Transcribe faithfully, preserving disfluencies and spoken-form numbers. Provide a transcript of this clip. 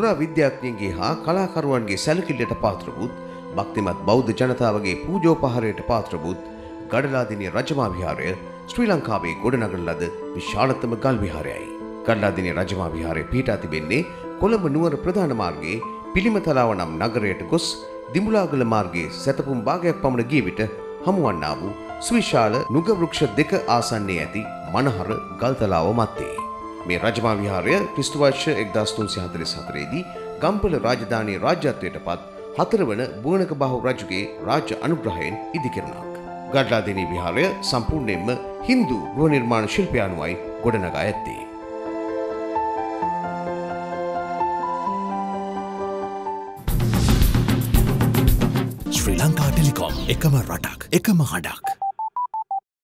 පුරා විද්‍යාඥයන්ගේ හා කලාකරුවන්ගේ සැලකිල්ලට පාත්‍ර වූත් භක්තිමත් බෞද්ධ ජනතාවගේ පූජෝපහාරයට පාත්‍ර වූත් ගඩලාදෙණිය රජමහා විහාරය ශ්‍රී ලංකාවේ ගොඩනගන ලද විශාලතම ගල් විහාරයයි. ගඩලාදෙණිය රජමහා විහාරය පිහිටා තිබෙන්නේ කොළඹ නුවර ප්‍රධාන මාර්ගයේ පිළිමතලාව නම් නගරයට ගොස් දිඹුලාගල මාර්ගයේ සැතපුම් භාගයක් පමණ ගිය විට හමුවන්නා වූ සුවිශාල නුග වෘක්ෂ දෙක ආසන්නයේ ඇති මනහර ගල්තලාව මතේ මේ රජමහා විහාරය ක්‍රිස්තු වර්ෂ එක්දාස් තුන්සිය හතළිස් හතරේ දී ගම්පල රාජධානී රාජ්‍යත්වයට පත් හතරවන බුවනකබාහු රජුගේ රාජ්‍ය අනුග්‍රහයෙන් ඉදිකරනක්. ගඩලාදෙණිය විහාරය සම්පූර්ණයෙන්ම Hindu ගෘහ නිර්මාණ ශිල්පයනුවයි ගොඩනගා ඇත්තේ. Sri Lanka Telecom, ekama ratak, ekama hadak.